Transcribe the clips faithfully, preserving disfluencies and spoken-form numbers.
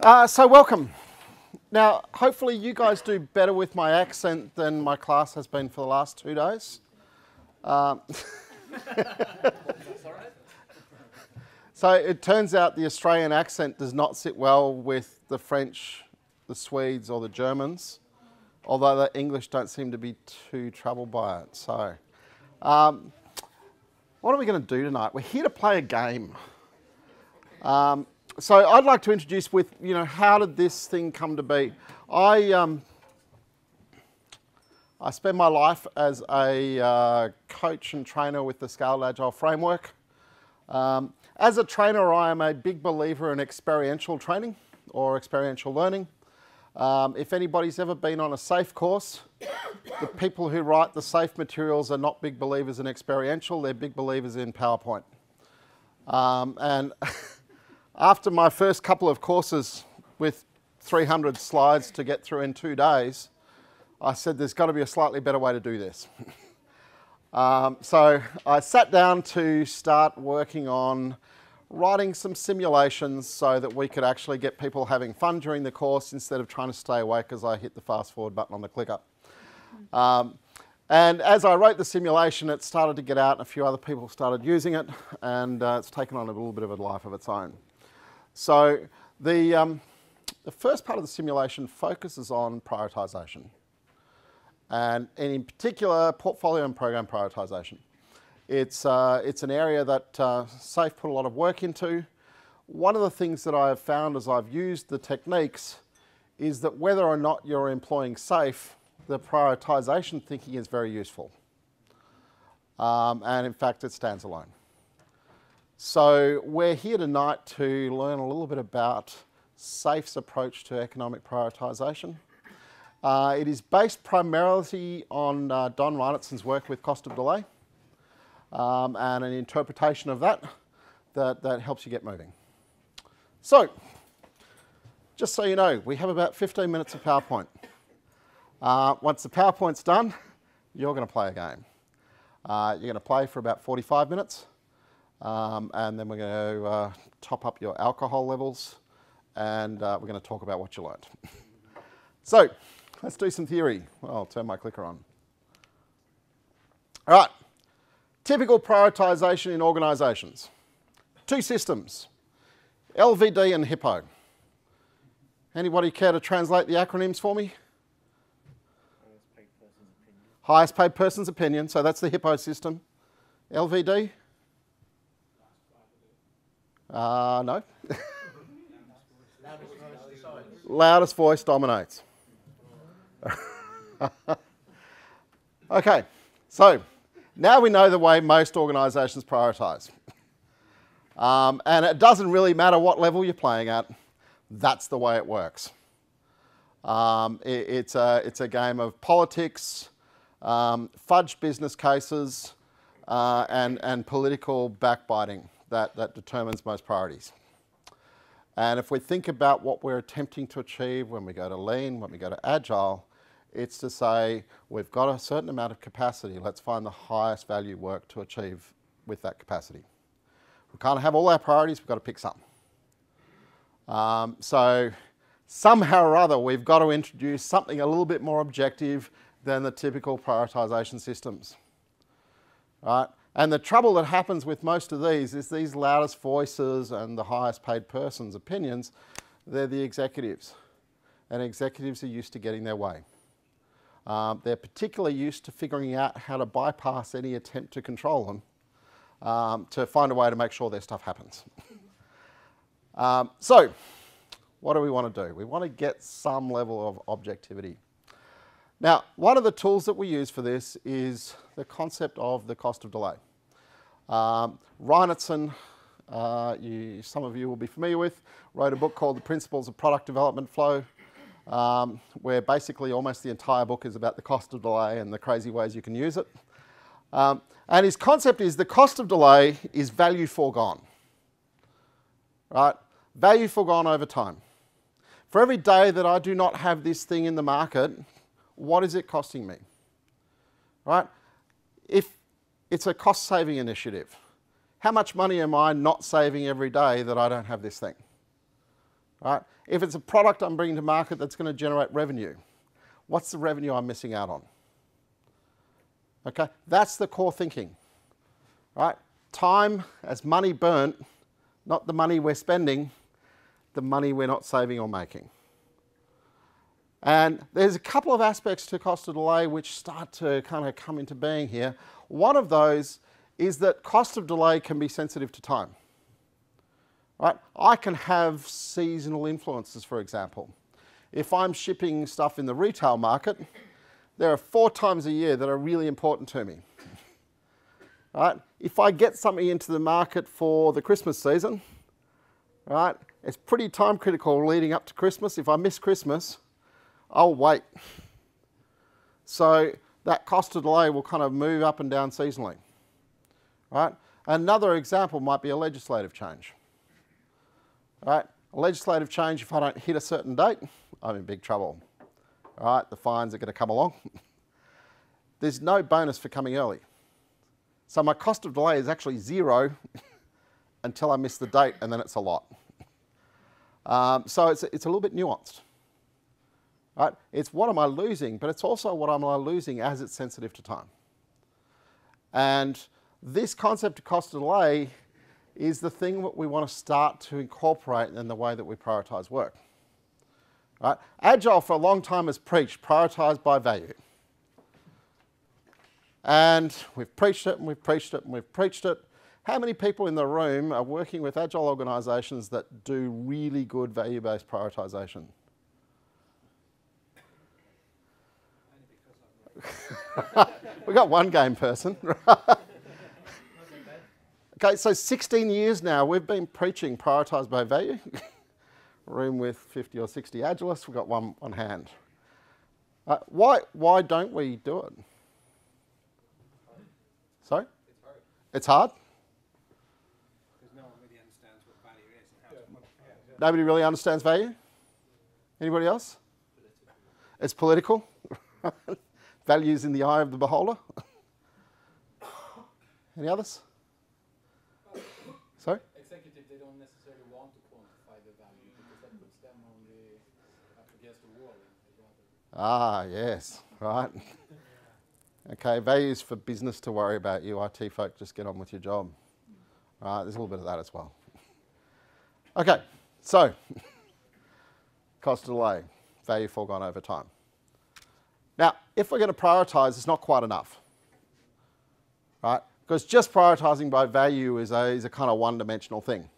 Uh, so welcome. Now, hopefully you guys do better with my accent than my class has been for the last two days. Um, so it turns out the Australian accent does not sit well with the French, the Swedes or the Germans, although the English don't seem to be too troubled by it. So um, what are we going to do tonight? We're here to play a game. Um, so I'd like to introduce with, you know, how did this thing come to be? I, um, I spend my life as a uh, coach and trainer with the Scaled Agile Framework. Um, as a trainer, I am a big believer in experiential training or experiential learning. Um, if anybody's ever been on a SAFE course, the people who write the SAFE materials are not big believers in experiential, they're big believers in PowerPoint. Um, and after my first couple of courses with three hundred slides to get through in two days, I said there's got to be a slightly better way to do this. um, so I sat down to start working on writing some simulations so that we could actually get people having fun during the course instead of trying to stay away because I hit the fast forward button on the clicker. Um, and as I wrote the simulation, it started to get out and a few other people started using it, and uh, it's taken on a little bit of a life of its own. So the, um, the first part of the simulation focuses on prioritization, and in particular portfolio and program prioritization. It's, uh, it's an area that uh, SAFE put a lot of work into. One of the things that I have found as I've used the techniques is that whether or not you're employing SAFE, the prioritization thinking is very useful. Um, and in fact, it stands alone. So we're here tonight to learn a little bit about SAFE's approach to economic prioritisation. Uh, it is based primarily on uh, Don Reinertsen's work with cost of delay, um, and an interpretation of that, that that helps you get moving. So, just so you know, we have about fifteen minutes of PowerPoint. Uh, once the PowerPoint's done, you're going to play a game. Uh, you're going to play for about forty-five minutes. Um, and then we're going to uh, top up your alcohol levels, and uh, we're going to talk about what you learned. So let's do some theory. Well, I'll turn my clicker on. All right, typical prioritization in organizations. Two systems, L V D and HIPPO. Anybody care to translate the acronyms for me? Highest paid person's opinion. Highest paid person's opinion, so that's the HIPPO system. L V D? Uh, no. Loudest voice dominates. Okay, so now we know the way most organisations prioritise. Um, and it doesn't really matter what level you're playing at, that's the way it works. Um, it, it's, a, it's a game of politics, um, fudge business cases, uh, and, and political backbiting. That, that determines most priorities. And if we think about what we're attempting to achieve when we go to lean, when we go to agile, it's to say we've got a certain amount of capacity, let's find the highest value work to achieve with that capacity. We can't have all our priorities, we've got to pick some. Um, so somehow or other we've got to introduce something a little bit more objective than the typical prioritization systems. Right? And the trouble that happens with most of these is these loudest voices and the highest paid person's opinions, they're the executives. And executives are used to getting their way. Um, they're particularly used to figuring out how to bypass any attempt to control them, um, to find a way to make sure their stuff happens. um, so, what do we want to do? We want to get some level of objectivity. Now, one of the tools that we use for this is the concept of the cost of delay. Um, Reinertsen, uh, you, some of you will be familiar with, wrote a book called The Principles of Product Development Flow, um, where basically almost the entire book is about the cost of delay and the crazy ways you can use it. Um, and his concept is the cost of delay is value foregone, right? Value foregone over time. For every day that I do not have this thing in the market, what is it costing me, right? If it's a cost-saving initiative, how much money am I not saving every day that I don't have this thing? Right? If it's a product I'm bringing to market that's going to generate revenue, what's the revenue I'm missing out on? Okay, that's the core thinking. Right? Time as money burnt, not the money we're spending, the money we're not saving or making. And there's a couple of aspects to cost of delay which start to kind of come into being here. One of those is that cost of delay can be sensitive to time. Right? I can have seasonal influences, for example. If I'm shipping stuff in the retail market, there are four times a year that are really important to me. Right? If I get something into the market for the Christmas season, right, it's pretty time critical leading up to Christmas. If I miss Christmas, I'll wait. So that cost of delay will kind of move up and down seasonally. Right? Another example might be a legislative change. Right? A legislative change, if I don't hit a certain date, I'm in big trouble. Right? The fines are going to come along. There's no bonus for coming early. So my cost of delay is actually zero until I miss the date, and then it's a lot. Um, so it's, it's a little bit nuanced. Right? It's what am I losing, but it's also what am I losing as it's sensitive to time. And this concept of cost of delay is the thing that we want to start to incorporate in the way that we prioritise work. Right? Agile for a long time has preached, prioritise by value. And we've preached it and we've preached it and we've preached it. How many people in the room are working with agile organisations that do really good value-based prioritisation? We've got one game person. Okay, so sixteen years now, we've been preaching prioritised by value. Room with fifty or sixty agilists, we've got one on hand. Uh, why, why don't we do it? Sorry? It's hard. It's hard? Because no one really understands what value is. And how yeah. Yeah, yeah. Nobody really understands value? Anybody else? Political. It's political. Value's in the eye of the beholder. Any others? Sorry? Executives, they don't necessarily want to quantify the value because that puts them on the, up against the wall. Ah, yes, right. Okay, values for business to worry about you. I T folk, just get on with your job. Right, there's a little bit of that as well. Okay, so cost of delay, value foregone over time. Now, if we're going to prioritise, it's not quite enough. Right? Because just prioritising by value is a, is a kind of one-dimensional thing.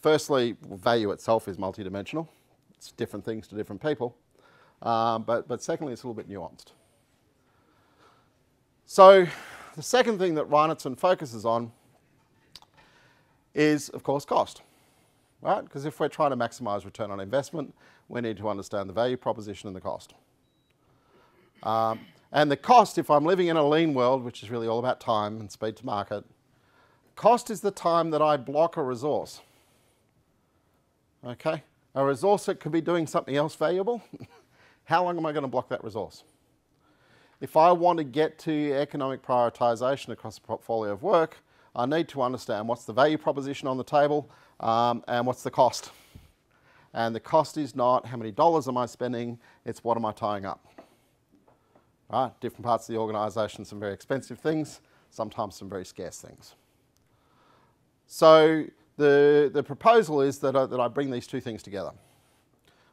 Firstly, value itself is multidimensional. It's different things to different people. Um, but, but secondly, it's a little bit nuanced. So the second thing that Reinertsen focuses on is, of course, cost. Right? Because if we're trying to maximise return on investment, we need to understand the value proposition and the cost. Um, And the cost, if I'm living in a lean world, which is really all about time and speed to market, cost is the time that I block a resource. Okay? A resource that could be doing something else valuable, how long am I going to block that resource? If I want to get to economic prioritisation across a portfolio of work, I need to understand what's the value proposition on the table um, and what's the cost. And the cost is not how many dollars am I spending, it's what am I tying up. Right? Different parts of the organisation, some very expensive things, sometimes some very scarce things. So the, the proposal is that I, that I bring these two things together.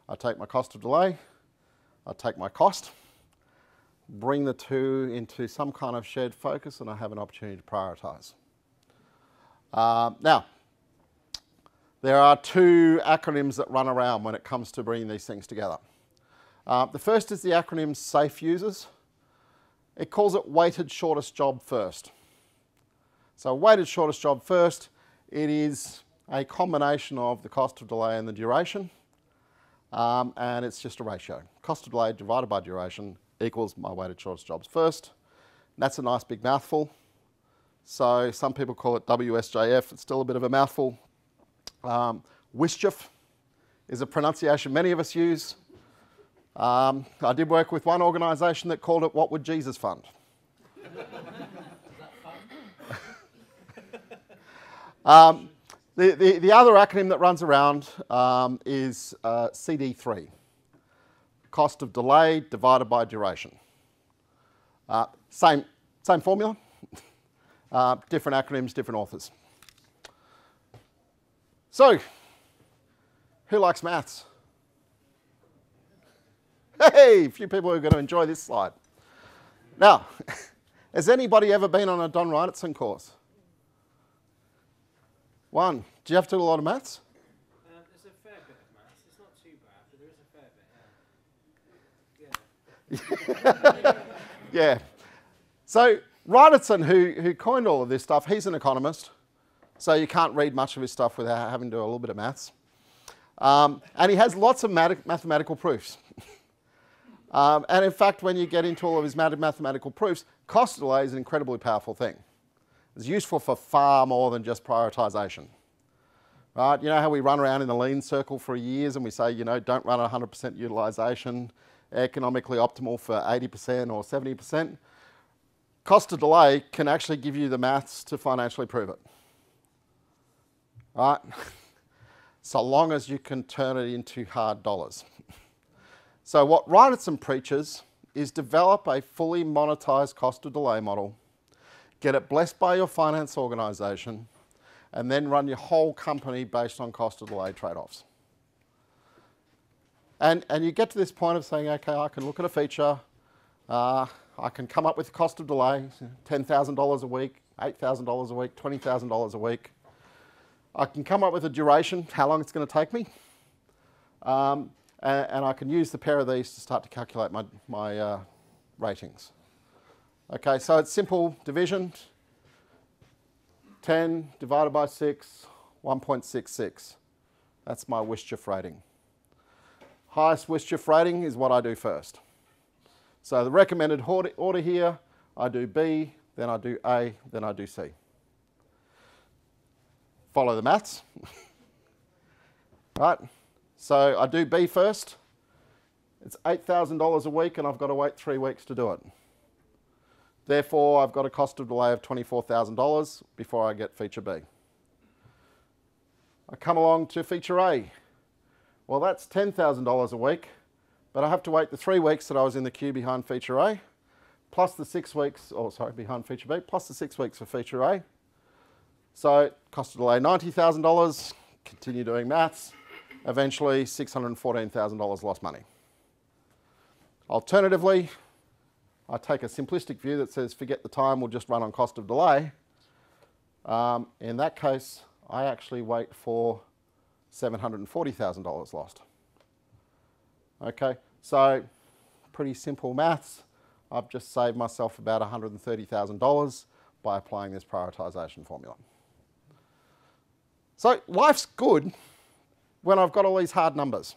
I take my cost of delay, I take my cost, bring the two into some kind of shared focus, and I have an opportunity to prioritise. Uh, now, there are two acronyms that run around when it comes to bringing these things together. Uh, the first is the acronym SAFE users. It calls it Weighted Shortest Job First. So Weighted Shortest Job First, it is a combination of the cost of delay and the duration, um, and it's just a ratio. Cost of delay divided by duration equals my Weighted Shortest Jobs First. And that's a nice big mouthful. So some people call it W S J F, it's still a bit of a mouthful. Um, W S J F is a pronunciation many of us use. Um, I did work with one organisation that called it What Would Jesus Fund? um, The, the, the other acronym that runs around um, is uh, C D three. Cost of delay divided by duration. Uh, same, same formula, uh, different acronyms, different authors. So, who likes maths? Hey, a few people who are going to enjoy this slide. Now, has anybody ever been on a Don Reinertsen course? One. Do you have to do a lot of maths? Um, there's a fair bit of maths. It's not too bad, but there is a fair bit. Yeah. Yeah. Yeah. So Reinertsen, who, who coined all of this stuff, he's an economist, so you can't read much of his stuff without having to do a little bit of maths. Um, and he has lots of math mathematical proofs. um, and in fact, when you get into all of his math mathematical proofs, cost delay is an incredibly powerful thing. It's useful for far more than just prioritisation, right? You know how we run around in the lean circle for years and we say, you know, don't run at one hundred percent utilisation, economically optimal for eighty percent or seventy percent. Cost of delay can actually give you the maths to financially prove it, right? So long as you can turn it into hard dollars. So what Reinertsen preaches is develop a fully monetised cost of delay model, get it blessed by your finance organisation, and then run your whole company based on cost of delay trade-offs. And, and you get to this point of saying, okay, I can look at a feature, uh, I can come up with the cost of delay, ten thousand dollars a week, eight thousand dollars a week, twenty thousand dollars a week. I can come up with a duration, how long it's going to take me, um, and, and I can use the pair of these to start to calculate my, my uh, ratings. Okay, so it's simple division, ten divided by six, one point six six. That's my W S J F rating. Highest W S J F rating is what I do first. So the recommended order here, I do B, then I do A, then I do C. Follow the maths. Right, so I do B first. It's eight thousand dollars a week and I've got to wait three weeks to do it. Therefore, I've got a cost of delay of twenty-four thousand dollars before I get feature B. I come along to feature A. Well, that's ten thousand dollars a week, but I have to wait the three weeks that I was in the queue behind feature A, plus the six weeks, oh sorry, behind feature B, plus the six weeks for feature A. So, cost of delay ninety thousand dollars, continue doing maths, eventually six hundred fourteen thousand dollars lost money. Alternatively, I take a simplistic view that says, forget the time, we'll just run on cost of delay. Um, in that case, I actually wait for seven hundred forty thousand dollars lost. Okay, so pretty simple maths. I've just saved myself about one hundred thirty thousand dollars by applying this prioritisation formula. So life's good when I've got all these hard numbers.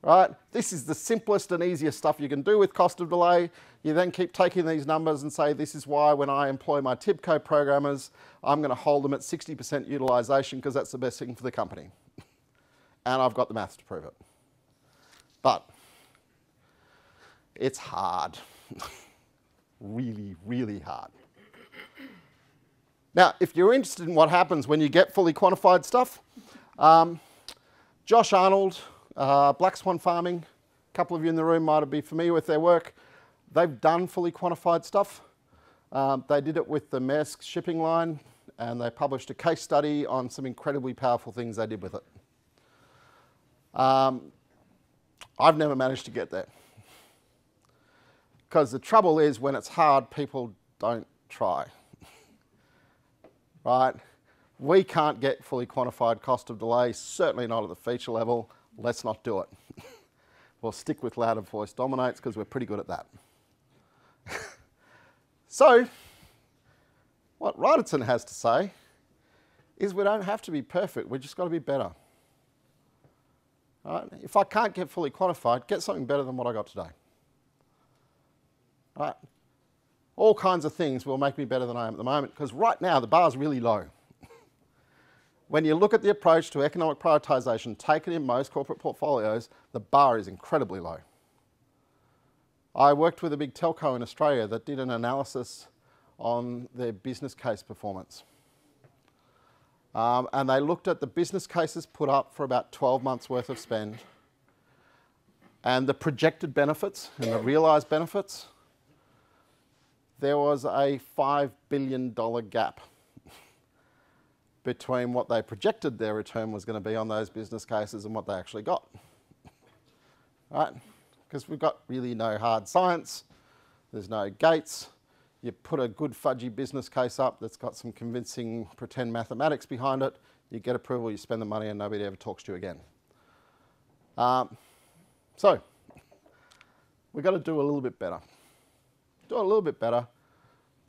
Right? This is the simplest and easiest stuff you can do with cost of delay. You then keep taking these numbers and say, this is why when I employ my TIBCO programmers, I'm going to hold them at sixty percent utilisation because that's the best thing for the company. And I've got the maths to prove it. But it's hard. Really, really hard. Now, if you're interested in what happens when you get fully quantified stuff, um, Josh Arnold, Uh, Black Swan Farming, a couple of you in the room might be familiar with their work. They've done fully quantified stuff. Um, they did it with the Maersk shipping line and they published a case study on some incredibly powerful things they did with it. Um, I've never managed to get there. Because the trouble is when it's hard, people don't try. Right? We can't get fully quantified cost of delay, certainly not at the feature level. Let's not do it. We'll stick with louder voice dominates because we're pretty good at that. So, what Reinertsen has to say is we don't have to be perfect, we've just got to be better. All right? If I can't get fully quantified, get something better than what I got today. All right? All kinds of things will make me better than I am at the moment because right now the bar's really low. When you look at the approach to economic prioritisation taken in most corporate portfolios, the bar is incredibly low. I worked with a big telco in Australia that did an analysis on their business case performance. Um, and they looked at the business cases put up for about twelve months worth of spend and the projected benefits and the realised benefits. There was a five billion dollar gap between what they projected their return was going to be on those business cases and what they actually got. Right? Because we've got really no hard science, there's no gates. You put a good fudgy business case up that's got some convincing pretend mathematics behind it, you get approval, you spend the money, and nobody ever talks to you again. Um, so, we've got to do a little bit better. Do a little bit better.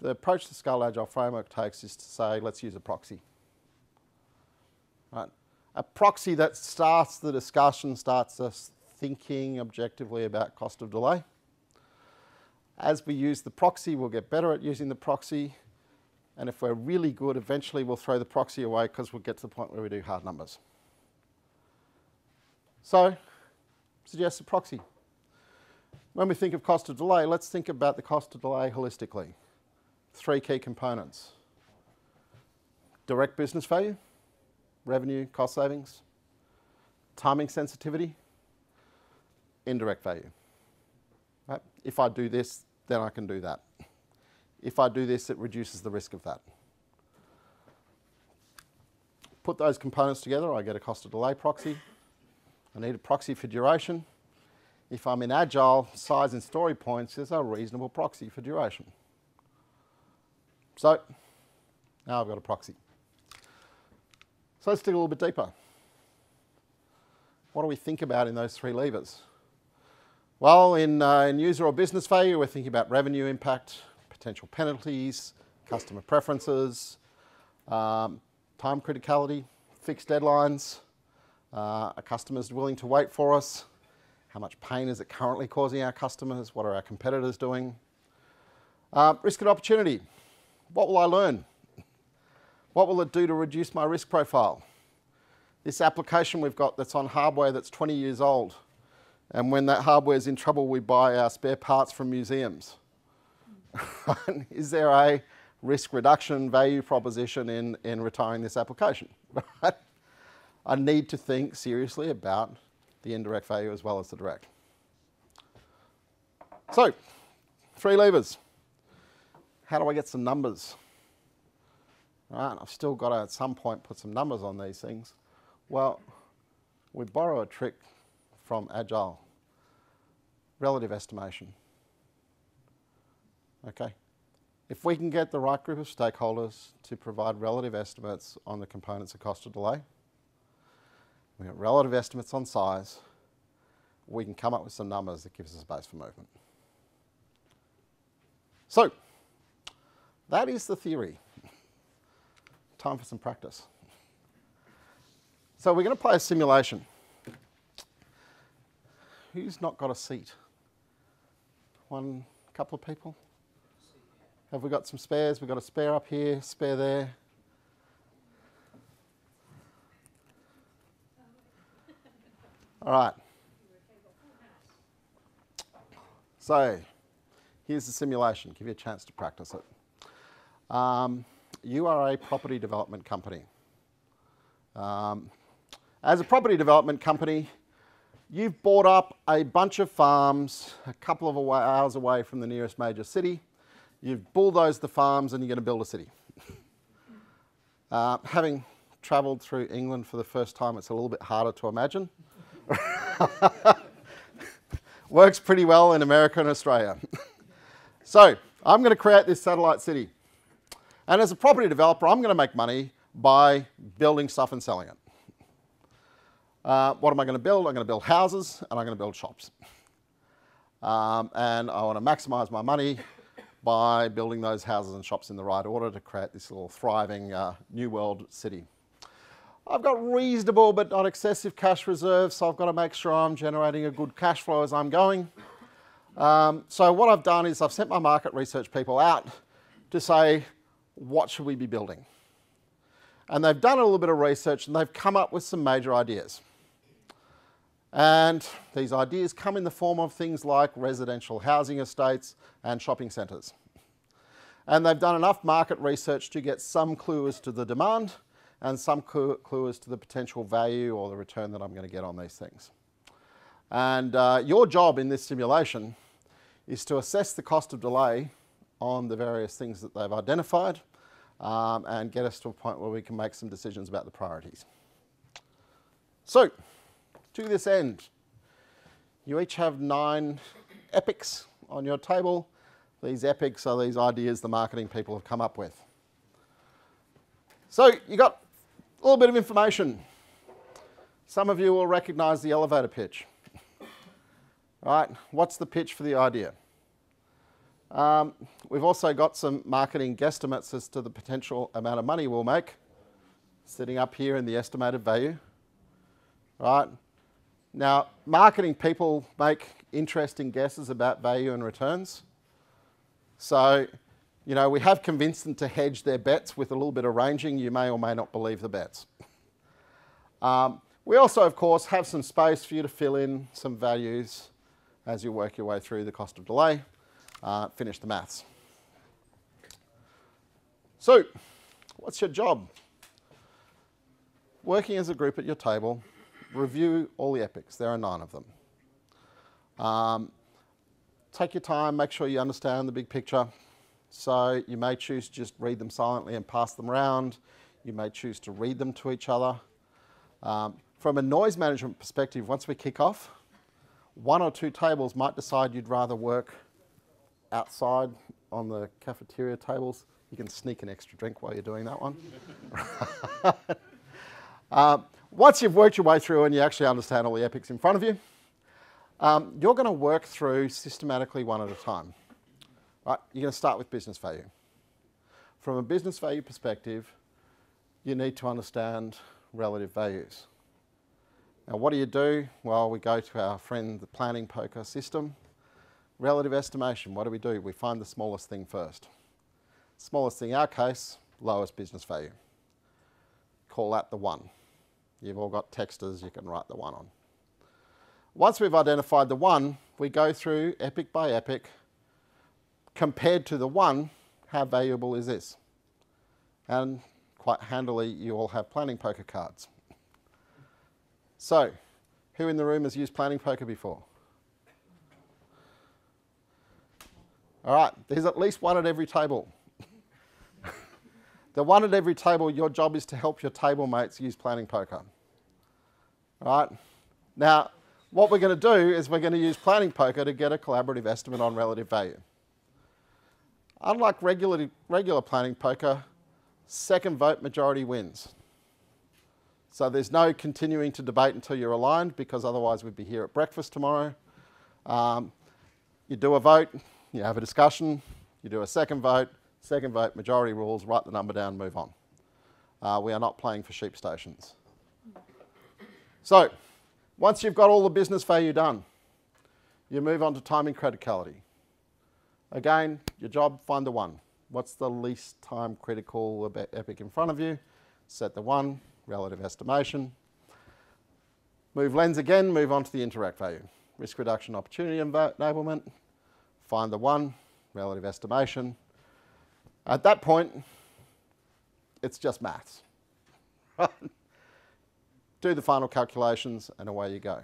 The approach the Scaled Agile Framework takes is to say, let's use a proxy. Right? A proxy that starts the discussion, starts us thinking objectively about cost of delay. As we use the proxy, we'll get better at using the proxy. And if we're really good, eventually we'll throw the proxy away because we'll get to the point where we do hard numbers. So, suggest a proxy. When we think of cost of delay, let's think about the cost of delay holistically. Three key components. Direct business value, revenue, cost savings, timing sensitivity, indirect value. If I do this, then I can do that. If I do this, it reduces the risk of that. Put those components together, I get a cost of delay proxy. I need a proxy for duration. If I'm in Agile, size and story points is a reasonable proxy for duration. So, now I've got a proxy. So let's dig a little bit deeper. What do we think about in those three levers? Well, in, uh, in user or business value, we're thinking about revenue impact, potential penalties, customer preferences, um, time criticality, fixed deadlines, uh, are customers willing to wait for us, how much pain is it currently causing our customers, what are our competitors doing, uh, risk and opportunity, what will I learn, what will it do to reduce my risk profile, this application we've got that's on hardware that's twenty years old, and when that hardware is in trouble, we buy our spare parts from museums. Is there a risk reduction value proposition in, in retiring this application? I need to think seriously about the indirect value as well as the direct. So, three levers. How do I get some numbers? All right, I've still got to at some point put some numbers on these things. Well, we borrow a trick from Agile, relative estimation. Okay, if we can get the right group of stakeholders to provide relative estimates on the components of cost of delay, we have relative estimates on size, we can come up with some numbers that gives us space for movement. So, that is the theory. Time for some practice. So we're going to play a simulation. Who's not got a seat? One, couple of people? Have we got some spares? We've got a spare up here, spare there. All right. So, here's the simulation. Give you a chance to practice it. Um, you are a property development company. Um, as a property development company, you've bought up a bunch of farms a couple of away, hours away from the nearest major city. You've bulldozed the farms and you're going to build a city. Uh, having travelled through England for the first time, it's a little bit harder to imagine. Works pretty well in America and Australia. So, I'm going to create this satellite city. And as a property developer, I'm going to make money by building stuff and selling it. Uh, what am I going to build? I'm going to build houses and I'm going to build shops. Um, and I want to maximise my money by building those houses and shops in the right order to create this little thriving uh, new world city. I've got reasonable but not excessive cash reserves, so I've got to make sure I'm generating a good cash flow as I'm going. Um, so what I've done is I've sent my market research people out to say, what should we be building? And they've done a little bit of research and they've come up with some major ideas. And these ideas come in the form of things like residential housing estates and shopping centres. And they've done enough market research to get some clue as to the demand and some clue as to the potential value or the return that I'm going to get on these things. And uh, your job in this simulation is to assess the cost of delay on the various things that they've identified um, and get us to a point where we can make some decisions about the priorities. So, to this end, you each have nine epics on your table. These epics are these ideas the marketing people have come up with. So, you got a little bit of information. Some of you will recognise the elevator pitch. Right, what's the pitch for the idea? Um, we've also got some marketing guesstimates as to the potential amount of money we'll make, sitting up here in the estimated value. Right, now marketing people make interesting guesses about value and returns. So, you know, we have convinced them to hedge their bets with a little bit of ranging. You may or may not believe the bets. Um, we also, of course, have some space for you to fill in some values as you work your way through the cost of delay, uh, finish the maths. So, what's your job? Working as a group at your table, review all the epics. There are nine of them. Um, take your time, make sure you understand the big picture. So you may choose to just read them silently and pass them around. You may choose to read them to each other. Um, from a noise management perspective, once we kick off, one or two tables might decide you'd rather work outside on the cafeteria tables. You can sneak an extra drink while you're doing that one. um, once you've worked your way through and you actually understand all the epics in front of you, um, you're going to work through systematically one at a time. Right? You're going to start with business value. From a business value perspective, you need to understand relative values. Now, what do you do? Well, we go to our friend the planning poker system. Relative estimation, what do we do? We find the smallest thing first. Smallest thing in our case, lowest business value. Call that the one. You've all got texters you can write the one on. Once we've identified the one, we go through epic by epic. Compared to the one, how valuable is this? And quite handily, you all have planning poker cards. So, who in the room has used planning poker before? All right, there's at least one at every table. The one at every table, your job is to help your table mates use planning poker. All right, now what we're going to do is we're going to use planning poker to get a collaborative estimate on relative value. Unlike regular, regular planning poker, second vote majority wins. So there's no continuing to debate until you're aligned, because otherwise we'd be here at breakfast tomorrow. Um, you do a vote, you have a discussion, you do a second vote, second vote, majority rules, write the number down, move on. Uh, we are not playing for sheep stations. So, once you've got all the business value done, you move on to timing criticality. Again, your job, find the one. What's the least time critical epic in front of you? Set the one, relative estimation. Move lens again, move on to the interact value. Risk reduction, opportunity enablement. Find the one, relative estimation. At that point, it's just maths. Do the final calculations and away you go.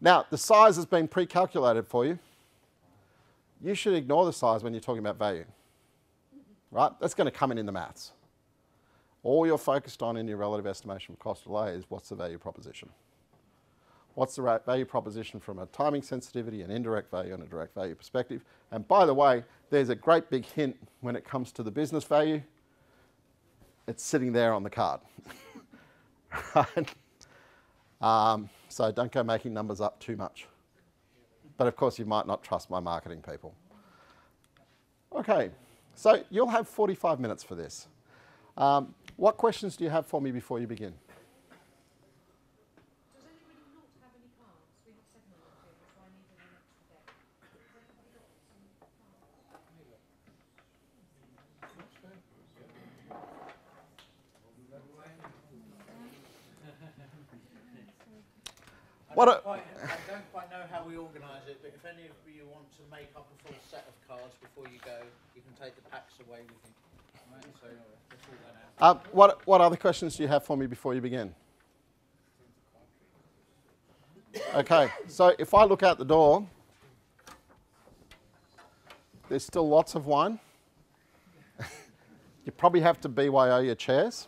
Now, the size has been pre-calculated for you. You should ignore the size when you're talking about value. Right? That's going to come in in the maths. All you're focused on in your relative estimation of cost delay is what's the value proposition. What's the value proposition from a timing sensitivity, an indirect value and a direct value perspective. And by the way, there's a great big hint when it comes to the business value. It's sitting there on the card. Right? Um, so don't go making numbers up too much. But of course you might not trust my marketing people. Okay. So you'll have forty-five minutes for this. Um, what questions do you have for me before you begin? Does anybody not have any cards? We have seven of them, so I need an extra deck. Has anybody got some cards? What a I don't quite know how we organise it, but if any of you want to make up a full set of cards before you go, you can take the packs away with you. All right, so we'll sort that out. Uh, what, what other questions do you have for me before you begin? Okay, so if I look out the door, there's still lots of wine. You probably have to B Y O your chairs.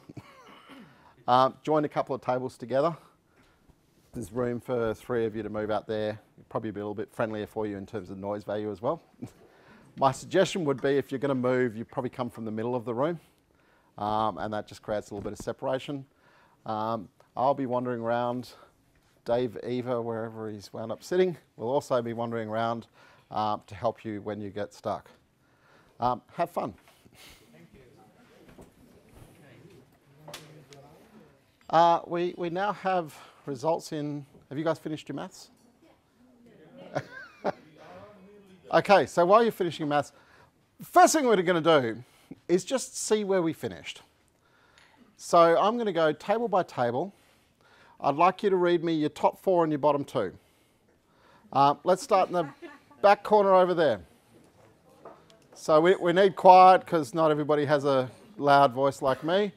Uh, join a couple of tables together. There's room for three of you to move out there. It'd probably be a little bit friendlier for you in terms of noise value as well. My suggestion would be if you're going to move, you probably come from the middle of the room, um, and that just creates a little bit of separation. Um, I'll be wandering around. Dave, Eva, wherever he's wound up sitting, will also be wandering around uh, to help you when you get stuck. Um, have fun. Uh, we, we now have results in, have you guys finished your maths? Okay, so while you're finishing maths, first thing we're going to do is just see where we finished. So I'm going to go table by table. I'd like you to read me your top four and your bottom two. Uh, let's start in the back corner over there. So we, we need quiet because not everybody has a loud voice like me.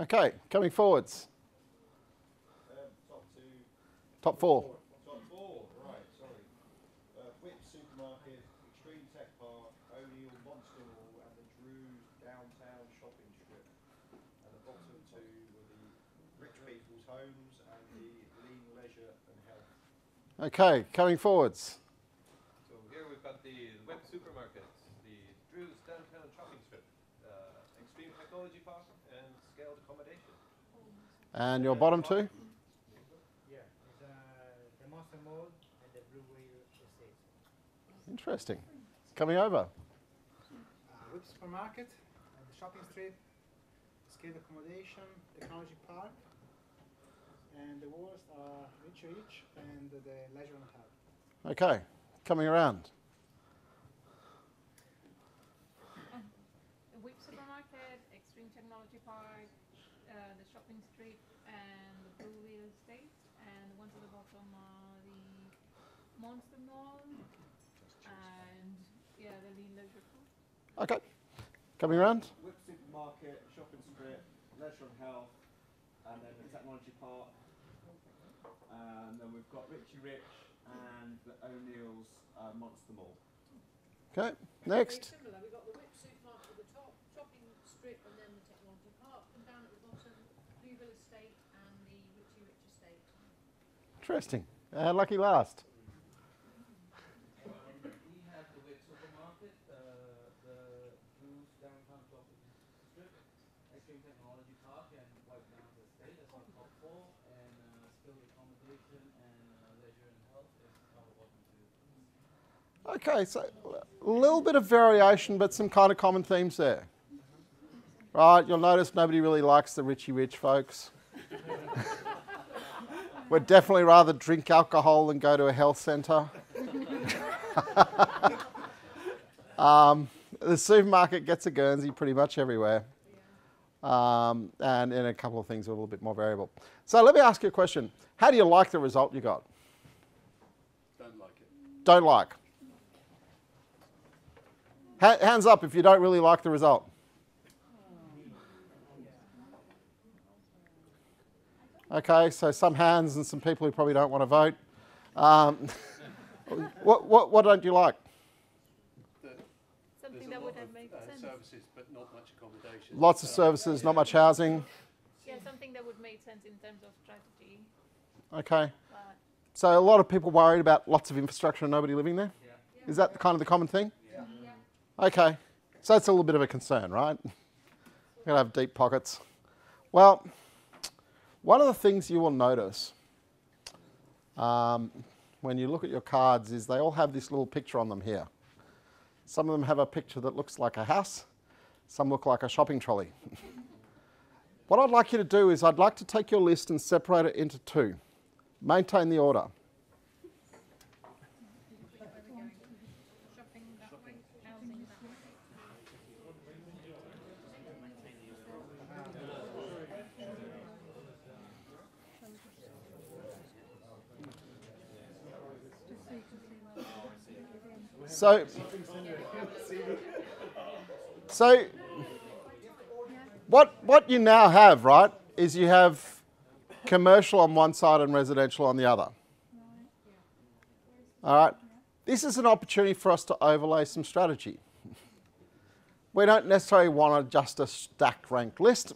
Okay, coming forwards. Um, top two. Top four. Top four, right, sorry. Uh, Whip Supermarket, Extreme Tech Park, O'Neill Monster Mall, and the Drew's Downtown Shopping Strip. And the bottom two were the Rich People's Homes and the Lean Leisure and Health. Okay, coming forwards. So here we've got the Whip Supermarket, the Drew's Downtown Shopping Strip, uh, Extreme Technology Park, and Scaled Accommodation. And your bottom two? Yeah, the, the Monster Mall and the Blue Whale Estate. Interesting. It's coming over. Uh, Whip Supermarket, uh, the Shopping Strip, Scaled Accommodation, Technology Park, and the worst are Rich Rich and the Leisure and Health. Okay, coming around. Technology Park, uh, the Shopping Street, and the Blue Whale Estate, and the ones at the bottom are the Monster Mall, and yeah, the Lean Leisure Food. Okay, coming around. Whip Supermarket, Shopping Street, Leisure and Health, and then the Technology Park, and then we've got Richie Rich and the O'Neill's uh, Monster Mall. Okay, next. We've got the Whip Supermarket at the top, Shopping Strip, and then the Technology Park, and down at the bottom, Blueville Estate and the Richie Rich Estate. Interesting. Uh, lucky last. Um, we have the Whip Supermarket, uh, the Blues Downtown Shopping Strip, Extreme Technology Park, and White Down Estate. That's on top four, and uh, Skilled Accommodation and uh, Leisure and Health is on the bottom two. Okay, so a little bit of variation, but some kind of common themes there. Right, you'll notice nobody really likes the Richie Rich folks. We'd definitely rather drink alcohol than go to a health centre. um, the supermarket gets a Guernsey pretty much everywhere. Um, and, and a couple of things are a little bit more variable. So let me ask you a question. How do you like the result you got? Don't like it. Don't like. Hands up if you don't really like the result. Okay, so some hands and some people who probably don't want to vote. Um, what, what, what don't you like? The, Something that would have made uh, sense. Services, but not much accommodation. Lots of uh, services, yeah. Not much housing. Yeah, something that would make sense in terms of strategy. Okay. But so a lot of people worried about lots of infrastructure and nobody living there? Yeah. Yeah. Is that kind of the common thing? Okay, so that's a little bit of a concern, right? We're going to have deep pockets. Well, one of the things you will notice um, when you look at your cards is they all have this little picture on them here. Some of them have a picture that looks like a house. Some look like a shopping trolley. What I'd like you to do is I'd like to take your list and separate it into two. Maintain the order. So, so what, what you now have, right, is you have commercial on one side and residential on the other. All right. This is an opportunity for us to overlay some strategy. We don't necessarily want just a stack rank list.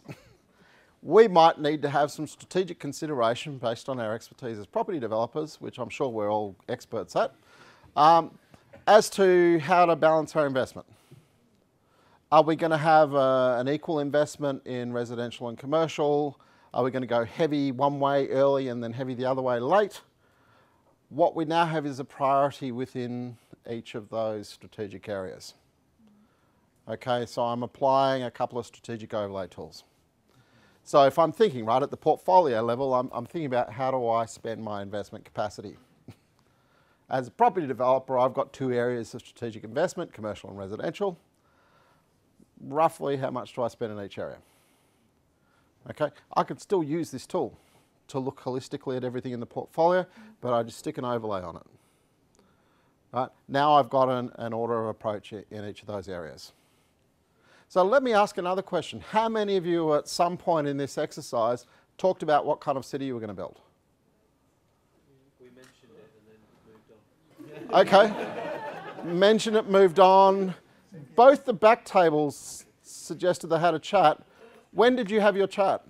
We might need to have some strategic consideration based on our expertise as property developers, which I'm sure we're all experts at, um, as to how to balance our investment. Are we going to have uh, an equal investment in residential and commercial? Are we going to go heavy one way early and then heavy the other way late? What we now have is a priority within each of those strategic areas. Okay, so I'm applying a couple of strategic overlay tools. So if I'm thinking, right, at the portfolio level, I'm, I'm thinking about how do I spend my investment capacity. As a property developer, I've got two areas of strategic investment, commercial and residential. Roughly how much do I spend in each area? Okay, I could still use this tool to look holistically at everything in the portfolio, but I just stick an overlay on it. Right, now I've got an, an order of approach in each of those areas. So let me ask another question. How many of you at some point in this exercise talked about what kind of city you were going to build? We mentioned it and then moved on. Okay. Mentioned it, moved on. Both the back tables suggested they had a chat. When did you have your chat?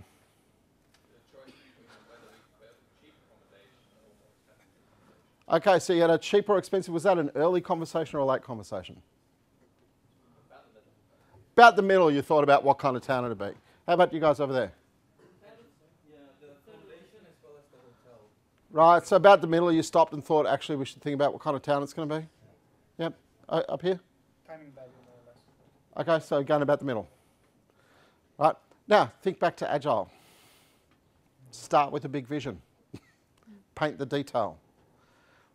Okay, so you had a cheap or expensive. Was that an early conversation or a late conversation? About the middle, you thought about what kind of town it would be. How about you guys over there? Yeah, the foundation as well as the hotel. Right, so about the middle you stopped and thought, actually we should think about what kind of town it's going to be? Yep, uh, up here? Timing value, more or less. Okay, so going about the middle. Right, now think back to Agile. Start with a big vision. Paint the detail.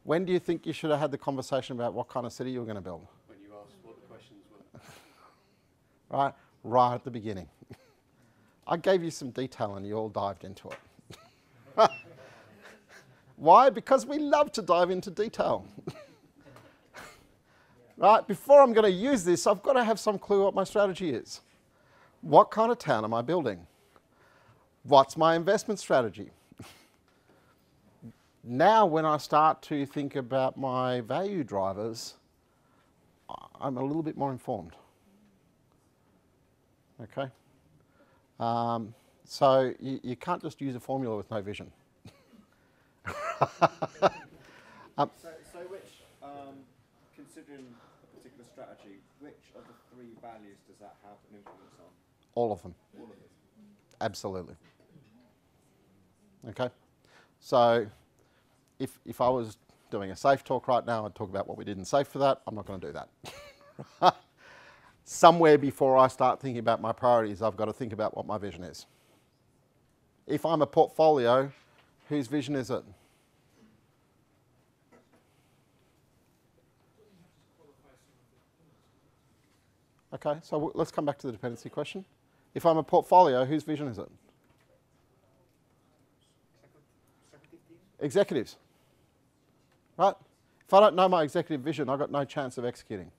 When do you think you should have had the conversation about what kind of city you were going to build? When you asked what the questions were. Right, right at the beginning. I gave you some detail and you all dived into it. Why? Because we love to dive into detail. Right, before I'm going to use this, I've got to have some clue what my strategy is. What kind of town am I building? What's my investment strategy? Now when I start to think about my value drivers, I'm a little bit more informed. Okay, um, so you, you can't just use a formula with no vision. um, so, so which, um, considering a particular strategy, which of the three values does that have an influence on? All of them. All of them. Absolutely. Okay, so if, if I was doing a SAFE talk right now, I'd talk about what we did in SAFE for that. I'm not going to do that. Somewhere before I start thinking about my priorities, I've got to think about what my vision is. If I'm a portfolio, whose vision is it? Okay, so w let's come back to the dependency question. If I'm a portfolio, whose vision is it? Executives. Right? If I don't know my executive vision, I've got no chance of executing.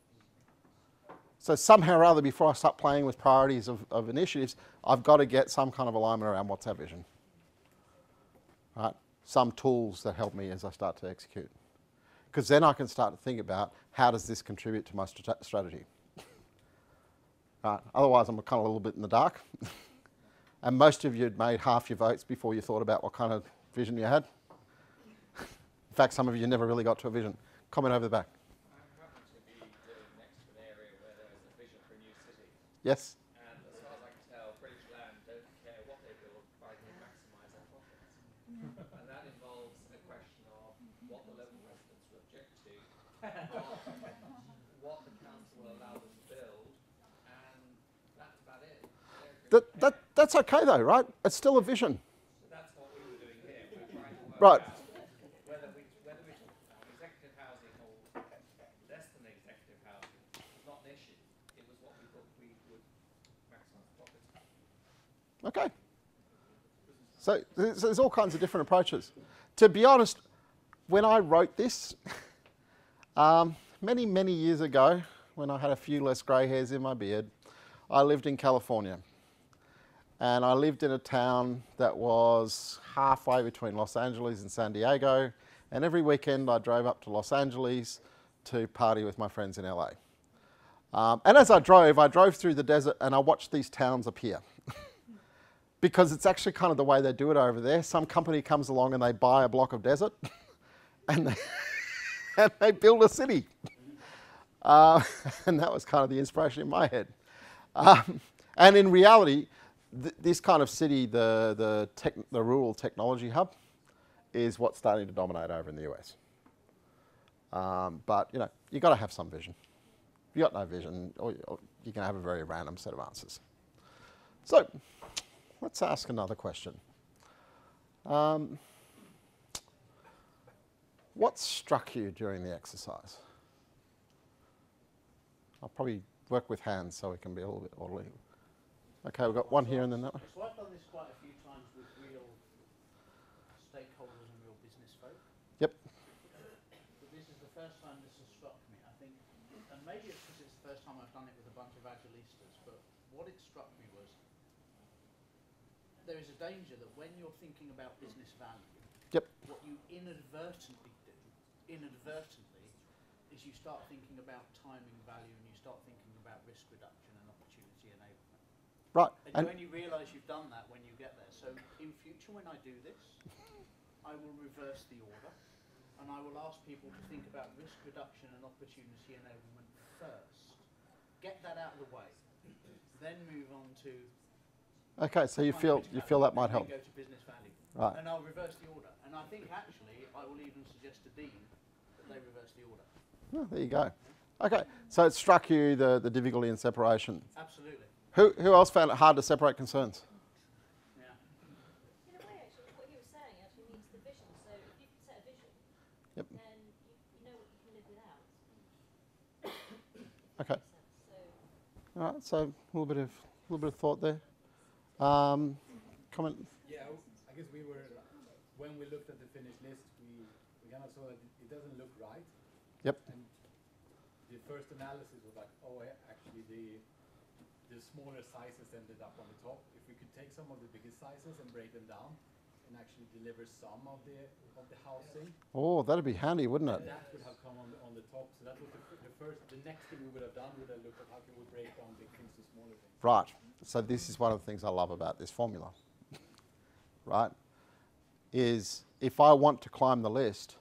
So somehow or other, before I start playing with priorities of, of initiatives, I've got to get some kind of alignment around what's our vision. Right? Some tools that help me as I start to execute. Because then I can start to think about how does this contribute to my strat strategy. Right? Otherwise, I'm kind of a little bit in the dark. And most of you had made half your votes before you thought about what kind of vision you had. In fact, some of you never really got to a vision. Comment over the back. Yes. And as far as I can tell, British Land don't care what they build, but they maximise their profits. And that involves the question of what the local residents will object to, what the council will allow them to build, and that's about it. That, that, that's okay though, right? It's still a vision. So that's what we were doing here. We were trying to work right. out whether we, whether we talk about executive housing or less than executive housing was not an issue. It was what we thought we would maximize profits. Okay. So there's, there's all kinds of different approaches. To be honest, when I wrote this, um, many, many years ago, when I had a few less grey hairs in my beard, I lived in California. And I lived in a town that was halfway between Los Angeles and San Diego. And every weekend I drove up to Los Angeles to party with my friends in L A. Um, and as I drove, I drove through the desert and I watched these towns appear. Because it's actually kind of the way they do it over there. Some company comes along and they buy a block of desert and, they and they build a city. Uh, and that was kind of the inspiration in my head. Um, and in reality, th this kind of city, the, the, tech the rural technology hub, is what's starting to dominate over in the U S. Um, but, you know, you've got to have some vision. If you've got no vision, or, or you're going to have a very random set of answers. So, let's ask another question. Um, what struck you during the exercise? I'll probably work with hands so we can be a little bit orderly. Okay, we've got one here and then that one. So I've done this quite a few times with real stakeholders and real business folk. Yep. But this is the first time this has struck me, I think. And maybe it's because it's the first time I've done it with a bunch of agilistas, but what it struck me was there is a danger that when you're thinking about business value, yep, what you inadvertently do, inadvertently, is you start thinking about timing value and you start thinking about risk reduction and opportunity enablement. Right. And, and you only realise you've done that when you get there. So in future when I do this, I will reverse the order and I will ask people to think about risk reduction and opportunity enablement first. Get that out of the way. Then move on to... Okay, so you feel, you feel that might help. Go to business value. Right. And I'll reverse the order. And I think actually I will even suggest to Dean that they reverse the order. Oh, there you go. Okay, so it struck you the, the difficulty in separation. Absolutely. Who, who else found it hard to separate concerns? Yeah. In a way, actually, what you were saying actually means the vision. So if you can set a vision, yep, then you, you know what you can live without. Okay. So. All right, so a little bit of, little bit of thought there. Um, comment? Yeah, I guess we were, when we looked at the finished list, we, we kind of saw that it doesn't look right. Yep. And the first analysis was like, oh, actually the the smaller sizes ended up on the top. If we could take some of the biggest sizes and break them down, and actually deliver some of the of the housing. Oh, that'd be handy, wouldn't it? And that would have come on the, on the top. So that was the, the first. The next thing we would have done would have looked at how can we break down big things to smaller things. Right. So this is one of the things I love about this formula. Right, is if I want to climb the list,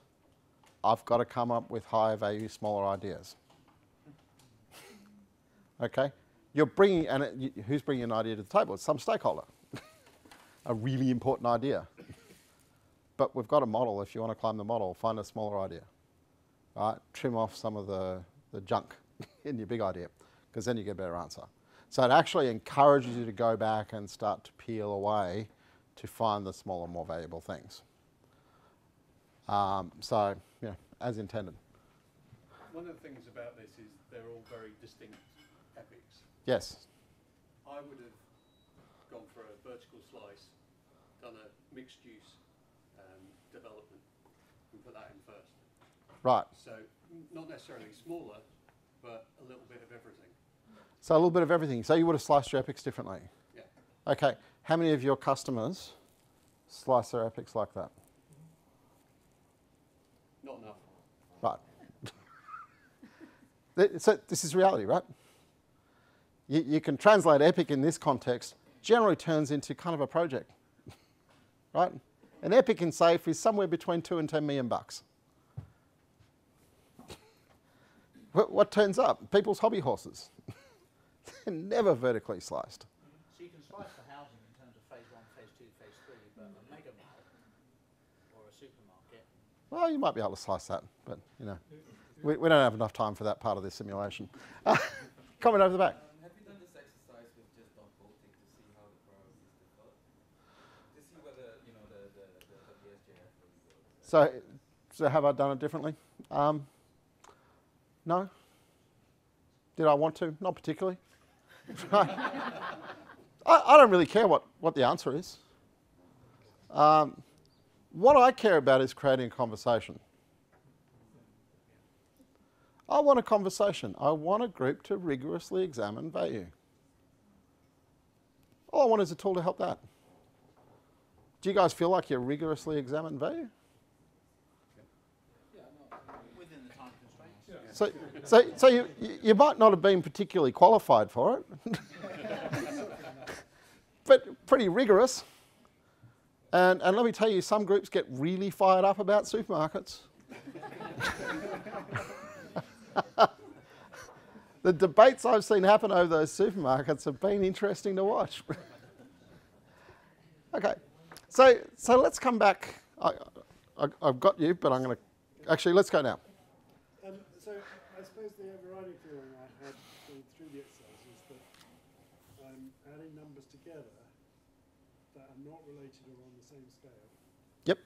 I've got to come up with higher value, smaller ideas. Okay, you're bringing, and it, you, who's bringing an idea to the table? It's some stakeholder, a really important idea. But we've got a model. If you want to climb the model, find a smaller idea. All right, trim off some of the, the junk in your big idea, because then you get a better answer. So it actually encourages you to go back and start to peel away to find the smaller, more valuable things. Um, so, yeah, as intended. One of the things about this is they're all very distinct epics. Yes. I would have gone for a vertical slice, done a mixed use um, development, and put that in first. Right. So, not necessarily smaller, but a little bit of everything. So, a little bit of everything. So, you would have sliced your epics differently? Yeah. Okay. How many of your customers slice their epics like that? Not enough. Right. So this is reality, right? You, you can translate epic in this context, generally turns into kind of a project, right? An epic in SAFE is somewhere between two and ten million bucks. What, what turns up? People's hobby horses. They're never vertically sliced. So you can slice the housing in terms of phase one, phase two, phase three, but a mega mall or a supermarket. Well, you might be able to slice that, but, you know, we, we don't have enough time for that part of this simulation. Uh, comment over the back. Um, have you done this exercise with just on voting to see how the problem is developed? To see whether, you know, the, the, the, the W S J F really works. So, so have I done it differently? Um, no? Did I want to? Not particularly. I, I don't really care what, what the answer is. Um, What I care about is creating a conversation. I want a conversation. I want a group to rigorously examine value. All I want is a tool to help that. Do you guys feel like you rigorously examine value? So, so, so you, you might not have been particularly qualified for it, but pretty rigorous. And, and let me tell you, some groups get really fired up about supermarkets. The debates I've seen happen over those supermarkets have been interesting to watch. Okay, so, so let's come back. I, I, I've got you, but I'm going to, actually, let's go now. So I suppose the overriding feeling I had going through the exercise is that I'm adding numbers together that are not related or on the same scale. Yep.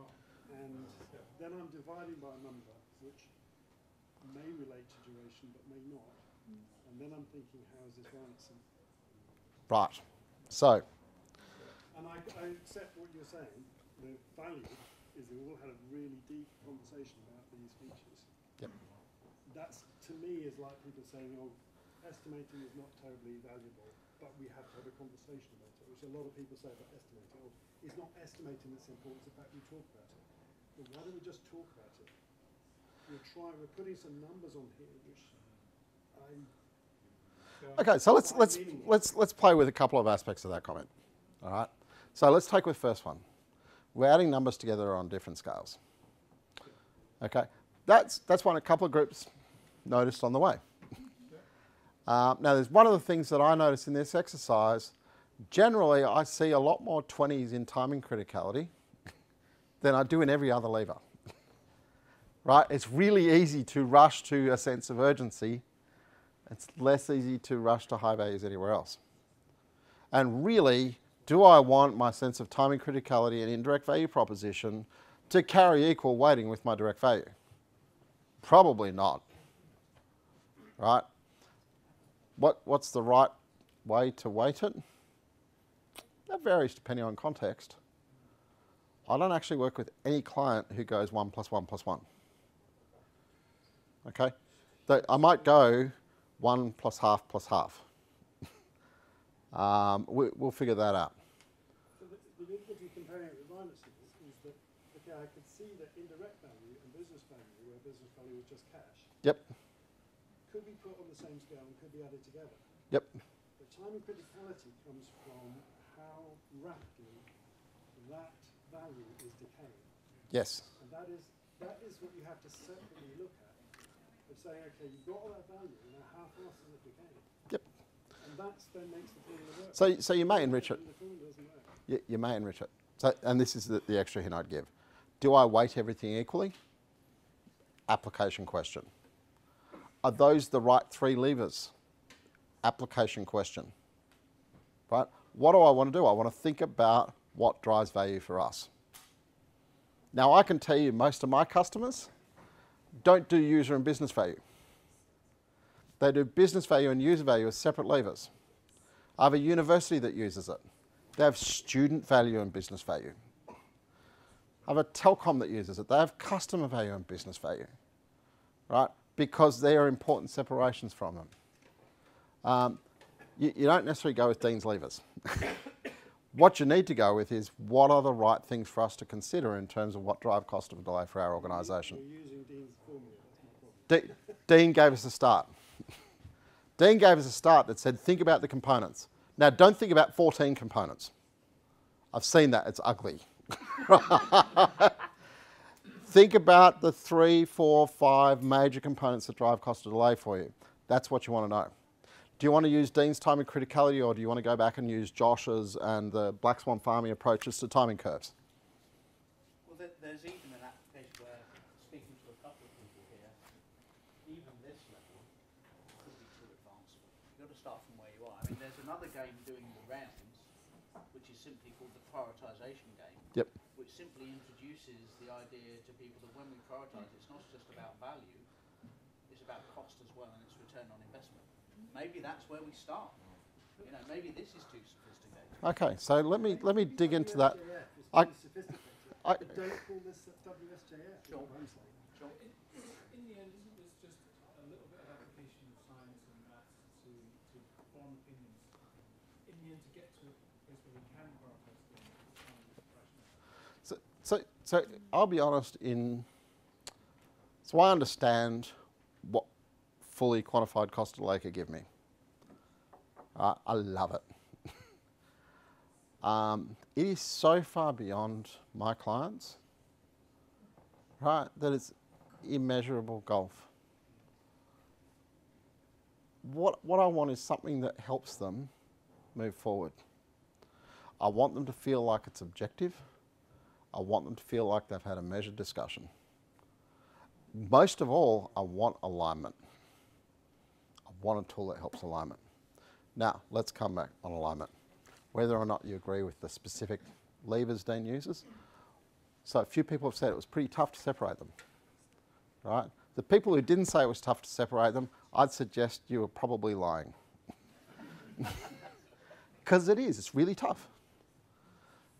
Oh. And then I'm dividing by a number which may relate to duration but may not. And then I'm thinking, how is this Reinertsen? Right. So. And I, I accept what you're saying. The value is we all had a really deep conversation about these features. Yep. That's, to me, is like people saying, oh, estimating is not totally valuable, but we have to have a conversation about it, which a lot of people say about estimating. Oh, it's not estimating that's important, it's the fact we talk about it. But why don't we just talk about it? We're trying, we're putting some numbers on here, which I... Uh, okay, so let's, let's, let's, let's play with a couple of aspects of that comment, all right? So let's take with the first one. We're adding numbers together on different scales, okay? That's, that's one a couple of groups noticed on the way. Um, now, there's one of the things that I noticed in this exercise. Generally, I see a lot more twenties in timing criticality than I do in every other lever. Right? It's really easy to rush to a sense of urgency. It's less easy to rush to high values anywhere else. And really, do I want my sense of timing criticality and indirect value proposition to carry equal weighting with my direct value? Probably not. Right? What, what's the right way to weight it? That varies depending on context. I don't actually work with any client who goes one plus one plus one. Okay? They, I might go one plus half plus half. um, we, we'll figure that out. So the, the difference in comparing it with Reinertsen is that, okay, I could see that indirect value and business value, where business value is just cash. Yep. Could be put on the same scale and could be added together. Yep. The timing criticality comes from how rapidly that value is decaying. Yes. And that is that is what you have to separately look at. Of saying, okay, you've got all that value, now how fast is it decaying? Yep. And that then makes the formula work. So, so you may enrich it. The formula doesn't work. You, you may enrich it. So, and this is the, the extra hint I'd give. Do I weight everything equally? Application question. Are those the right three levers? Application question, right? What do I want to do? I want to think about what drives value for us. Now I can tell you most of my customers don't do user and business value. They do business value and user value as separate levers. I have a university that uses it. They have student value and business value. I have a telcom that uses it. They have customer value and business value, right? Because there are important separations from them. Um, you, you don't necessarily go with Dean's levers. What you need to go with is what are the right things for us to consider in terms of what drive cost of delay for our organisation. You're using Dean's formula. De Dean gave us a start. Dean gave us a start that said, think about the components. Now, don't think about fourteen components. I've seen that. It's ugly. Think about the three, four, five major components that drive cost of delay for you. That's what you want to know. Do you want to use Dean's timing criticality, or do you want to go back and use Josh's and the Black Swan Farming approaches to timing curves? Well, there's even an application where, speaking to a couple of people here, even this level could be too advanced. You've got to start from where you are. I mean, there's another game doing the rounds, which is simply called the prioritisation game. Yep. Which simply introduces the idea to people that when we prioritise, it's not just about value, it's about cost as well and its return on investment. Maybe that's where we start. You know, maybe this is too sophisticated. Okay, so let me let me dig into that. I, I don't call this W S J F. Sure. In the end, isn't this just engineer to get to a place where we can prioritize? So, so, so I'll be honest in, so I understand what fully quantified cost of labor give me. Uh, I love it. um, it is so far beyond my clients, right, that it's immeasurable golf. What, what I want is something that helps them move forward. I want them to feel like it's objective. I want them to feel like they've had a measured discussion. Most of all, I want alignment. I want a tool that helps alignment. Now, let's come back on alignment. Whether or not you agree with the specific levers Dean uses. So a few people have said it was pretty tough to separate them, right? The people who didn't say it was tough to separate them, I'd suggest you were probably lying. Because it is, it's really tough.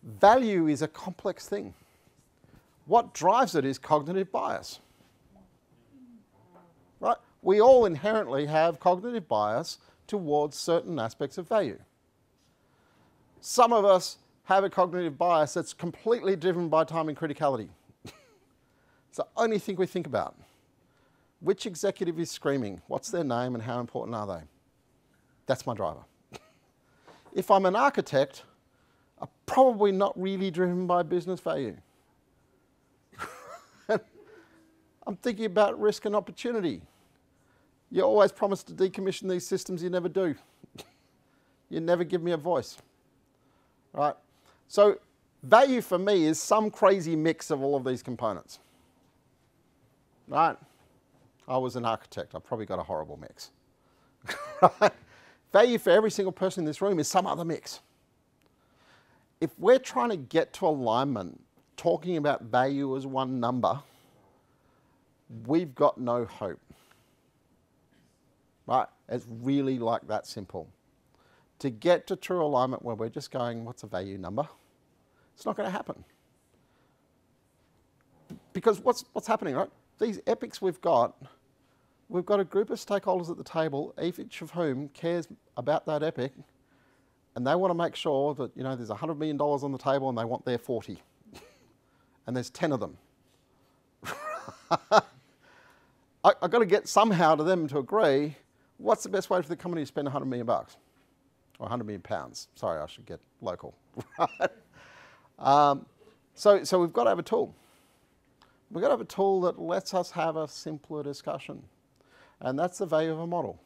Value is a complex thing. What drives it is cognitive bias. Right? We all inherently have cognitive bias towards certain aspects of value. Some of us have a cognitive bias that's completely driven by time and criticality. It's the only thing we think about. Which executive is screaming? What's their name and how important are they? That's my driver. If I'm an architect, I'm probably not really driven by business value. I'm thinking about risk and opportunity. You always promise to decommission these systems, you never do. You never give me a voice. Right? So value for me is some crazy mix of all of these components. Right? I was an architect, I probably got a horrible mix. Right? Value for every single person in this room is some other mix. If we're trying to get to alignment, talking about value as one number, we've got no hope. Right? It's really like that simple. To get to true alignment where we're just going, what's a value number? It's not going to happen. Because what's, what's happening, right? These epics we've got, we've got a group of stakeholders at the table, each of whom cares about that epic, and they want to make sure that, you know, there's one hundred million dollars on the table and they want their forty. And there's ten of them. I, I've got to get somehow to them to agree, what's the best way for the company to spend one hundred million bucks? Or one hundred million pounds. Sorry, I should get local. Right? um, so, so we've got to have a tool. We've got to have a tool that lets us have a simpler discussion. And that's the value of a model.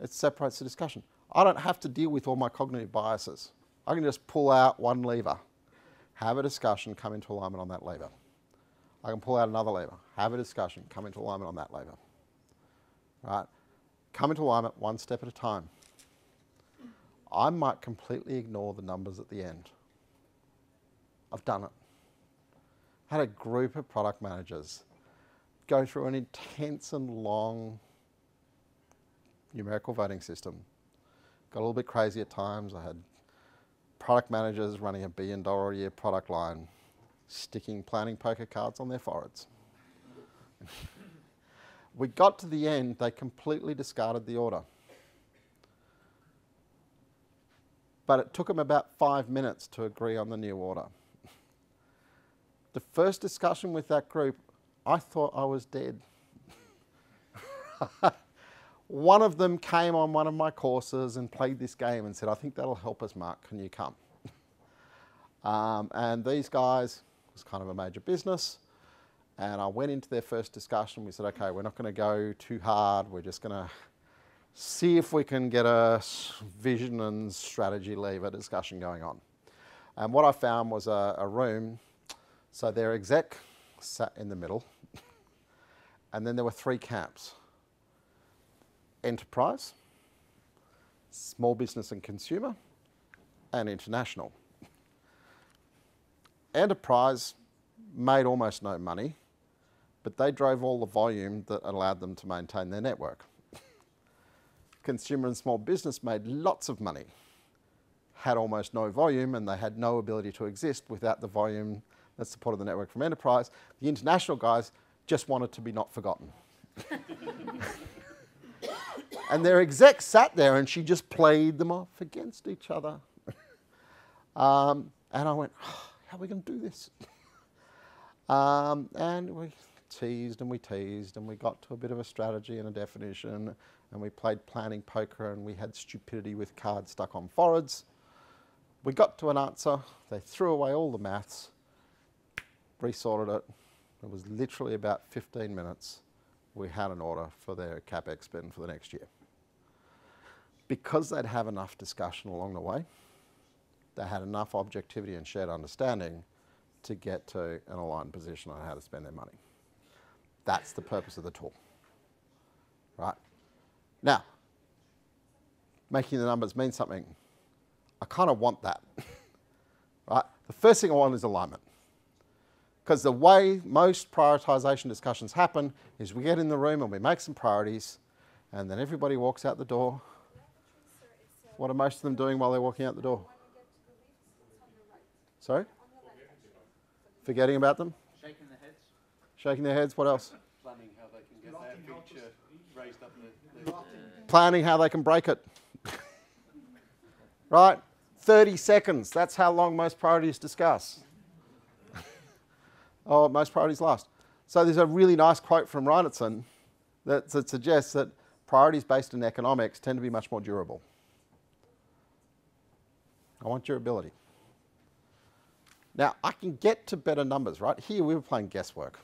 It separates the discussion. I don't have to deal with all my cognitive biases. I can just pull out one lever, have a discussion, come into alignment on that lever. I can pull out another lever, have a discussion, come into alignment on that lever. Right? Come into alignment one step at a time. I might completely ignore the numbers at the end. I've done it. Had a group of product managers go through an intense and long numerical voting system. Got a little bit crazy at times. I had product managers running a billion dollar a year product line, sticking planning poker cards on their foreheads. We got to the end, they completely discarded the order. But it took them about five minutes to agree on the new order. The first discussion with that group, I thought I was dead. One of them came on one of my courses and played this game and said, I think that'll help us, Mark, can you come? um, and these guys, it was kind of a major business, and I went into their first discussion, we said, okay, we're not going to go too hard, we're just going to see if we can get a vision and strategy lever discussion going on. And what I found was a, a room, so their exec sat in the middle, and then there were three camps. Enterprise, small business and consumer, and international. Enterprise made almost no money, but they drove all the volume that allowed them to maintain their network. Consumer and small business made lots of money, had almost no volume, and they had no ability to exist without the volume that supported the network from enterprise. The international guys just wanted to be not forgotten. And their execs sat there and she just played them off against each other. um, and I went, oh, how are we going to do this? um, and we teased and we teased and we got to a bit of a strategy and a definition, and we played planning poker and we had stupidity with cards stuck on foreheads. We got to an answer, they threw away all the maths, resorted it. It was literally about fifteen minutes. We had an order for their CapEx spend for the next year. Because they'd have enough discussion along the way, they had enough objectivity and shared understanding to get to an aligned position on how to spend their money. That's the purpose of the tool, right? Now, making the numbers mean something, I kind of want that, right? The first thing I want is alignment. Because the way most prioritization discussions happen is we get in the room and we make some priorities, and then everybody walks out the door. What are most of them doing while they're walking out the door? Sorry? Forgetting about them? Shaking their heads. Shaking their heads, what else? Planning how they can get their picture raised up in the... Planning how they can break it. Right? thirty seconds, that's how long most priorities discuss. Or most priorities last. So there's a really nice quote from Reinertsen that, that suggests that priorities based in economics tend to be much more durable. I want durability. Now, I can get to better numbers, right? Here we were playing guesswork.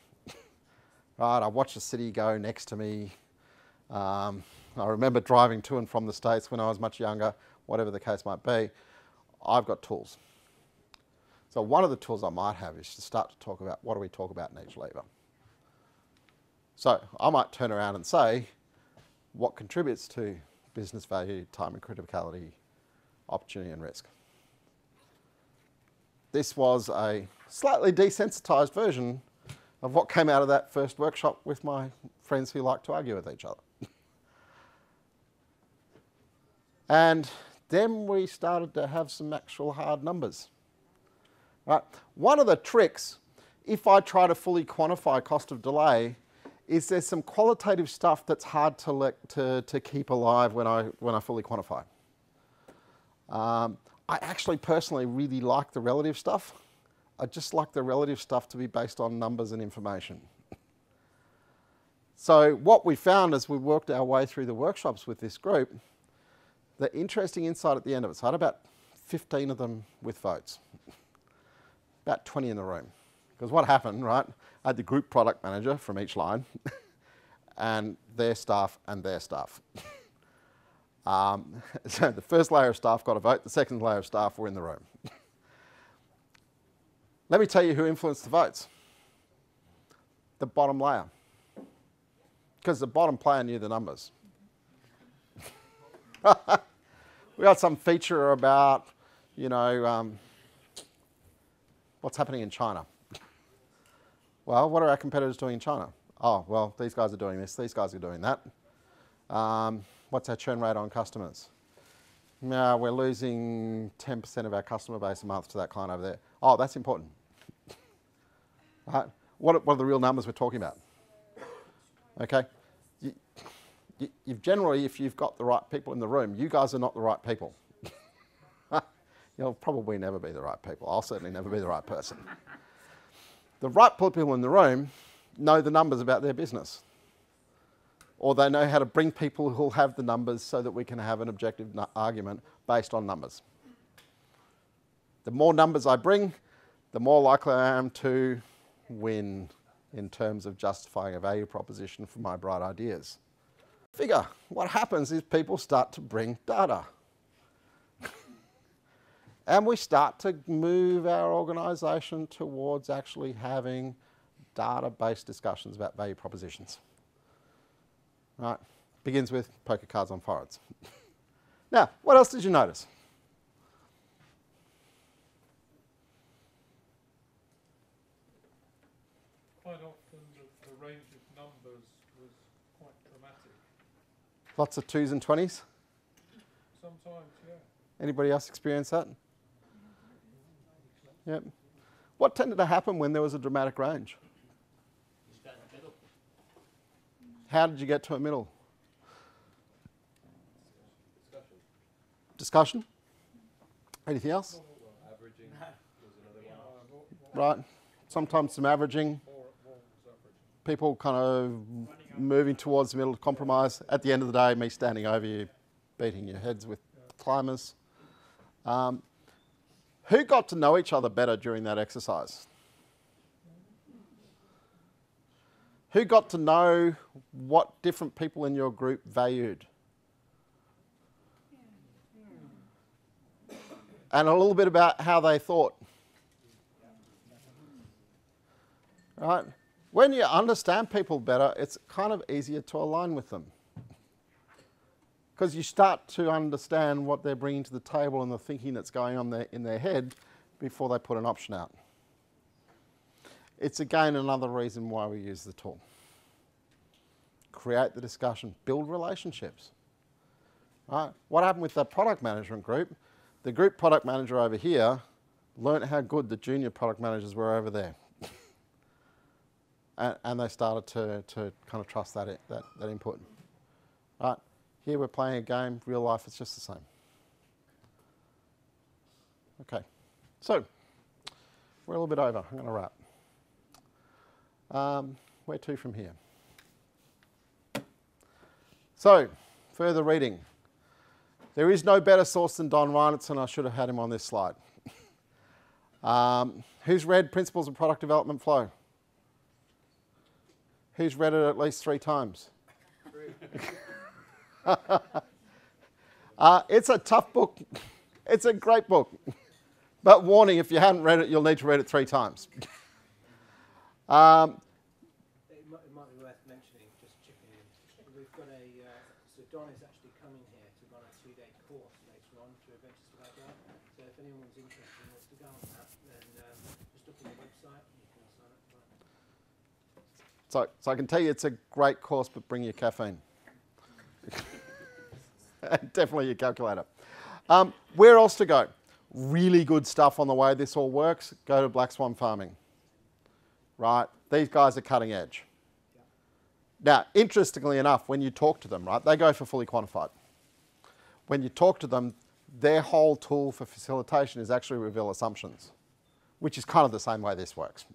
Right, I watched a city go next to me. Um, I remember driving to and from the States when I was much younger. Whatever the case might be, I've got tools. So one of the tools I might have is to start to talk about what do we talk about in each lever. So I might turn around and say, what contributes to business value, time and criticality, opportunity and risk. This was a slightly desensitized version of what came out of that first workshop with my friends who like to argue with each other. And then we started to have some actual hard numbers. Right. One of the tricks, if I try to fully quantify cost of delay, is there's some qualitative stuff that's hard to let, to, to keep alive when I when I fully quantify. Um, I actually personally really like the relative stuff. I just like the relative stuff to be based on numbers and information. So what we found as we worked our way through the workshops with this group, the interesting insight at the end of it, so I had about fifteen of them with votes. About twenty in the room. Because what happened, right, I had the group product manager from each line and their staff and their staff. um, so the first layer of staff got a vote, the second layer of staff were in the room. Let me tell you who influenced the votes. The bottom layer. Because the bottom player knew the numbers. We had some feature about, you know, um, what's happening in China? Well, what are our competitors doing in China? Oh, well, these guys are doing this, these guys are doing that. Um, what's our churn rate on customers? No, we're losing ten percent of our customer base a month to that client over there. Oh, that's important. Right. What, are, what are the real numbers we're talking about? Okay. You, you, you've generally, if you've got the right people in the room, you guys are not the right people. You'll probably never be the right people. I'll certainly never be the right person. The right people in the room know the numbers about their business. Or they know how to bring people who'll have the numbers so that we can have an objective argument based on numbers. The more numbers I bring, the more likely I am to win in terms of justifying a value proposition for my bright ideas. Figure, what happens is people start to bring data. And we start to move our organisation towards actually having data-based discussions about value propositions. Right? Begins with poker cards on foreheads. Now, what else did you notice? Quite often the, the range of numbers was quite dramatic. Lots of twos and twenties? Sometimes, yeah. Anybody else experience that? Yep. What tended to happen when there was a dramatic range? How did you get to a middle? Discussion? Anything else? Averaging was another one. Right. Sometimes some averaging. People kind of moving towards the middle of compromise. At the end of the day, me standing over you, beating your heads with climbers. Um, who got to know each other better during that exercise? Who got to know what different people in your group valued? And a little bit about how they thought. Right? When you understand people better, it's kind of easier to align with them. Because you start to understand what they're bringing to the table and the thinking that's going on there in their head before they put an option out. It's again another reason why we use the tool. Create the discussion, build relationships. Right? What happened with the product management group? The group product manager over here learned how good the junior product managers were over there. and, and they started to, to kind of trust that, that, that input. Right? Here we're playing a game, real life, it's just the same. Okay, so we're a little bit over, I'm going to wrap. Um, where to from here? So, further reading. There is no better source than Don Reinertsen. I should have had him on this slide. um, who's read Principles of Product Development Flow? Who's read it at least three times? uh, it's a tough book. It's a great book. But warning, if you haven't read it, you'll need to read it three times. um, it, might, it might be worth mentioning, just chipping in. We've got a, uh, so Don is actually coming here. Later on to events like that. So if anyone's interested in what's to go on that, then um, just look on the website and you can sign up for that. So, so I can tell you it's a great course, but bring your caffeine. Definitely your calculator. Um, where else to go? Really good stuff on the way this all works. Go to Black Swan Farming. Right? These guys are cutting edge. Yeah. Now, interestingly enough, when you talk to them, right, they go for fully quantified. When you talk to them, their whole tool for facilitation is actually reveal assumptions, which is kind of the same way this works.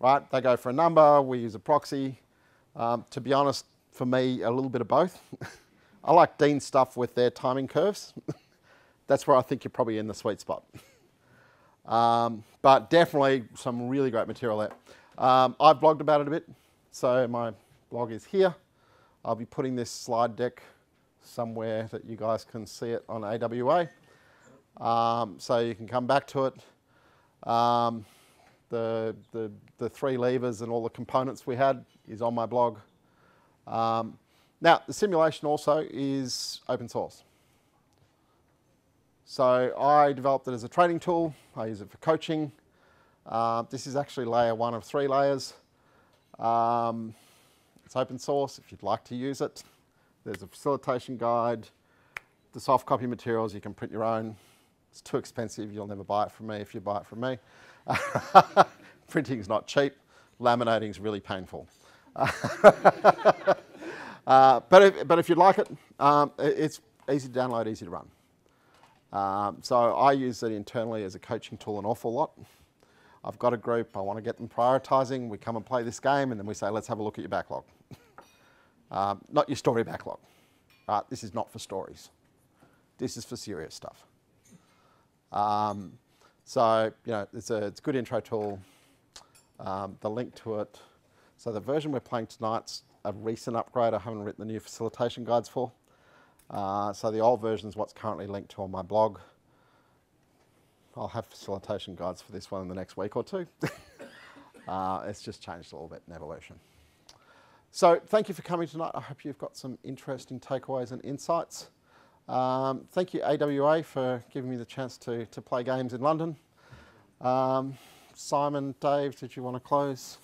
Right? They go for a number, we use a proxy. Um, to be honest, for me, a little bit of both. I like Dean's stuff with their timing curves. That's where I think you're probably in the sweet spot. um, but definitely some really great material there. Um, I've blogged about it a bit, so my blog is here. I'll be putting this slide deck somewhere that you guys can see it on A W A. Um, so you can come back to it. Um, the, the, the three levers and all the components we had is on my blog. Um, now, the simulation also is open source. So I developed it as a training tool. I use it for coaching. Uh, this is actually layer one of three layers. Um, it's open source if you'd like to use it. There's a facilitation guide, the soft copy materials, you can print your own. It's too expensive, you'll never buy it from me if you buy it from me. Printing's not cheap, laminating's really painful. uh, but, if, but if you'd like it, um, it's easy to download, easy to run. Um, so I use it internally as a coaching tool an awful lot. I've got a group, I want to get them prioritising, we come and play this game and then we say, let's have a look at your backlog. Um, not your story backlog. Right? This is not for stories. This is for serious stuff. Um, so, you know, it's a, it's a good intro tool. Um, the link to it. So the version we're playing tonight's a recent upgrade. I haven't written the new facilitation guides for. Uh, so the old version is what's currently linked to on my blog. I'll have facilitation guides for this one in the next week or two. uh, it's just changed a little bit in evolution. So thank you for coming tonight. I hope you've got some interesting takeaways and insights. Um, thank you A W A for giving me the chance to, to play games in London. Um, Simon, Dave, did you want to close?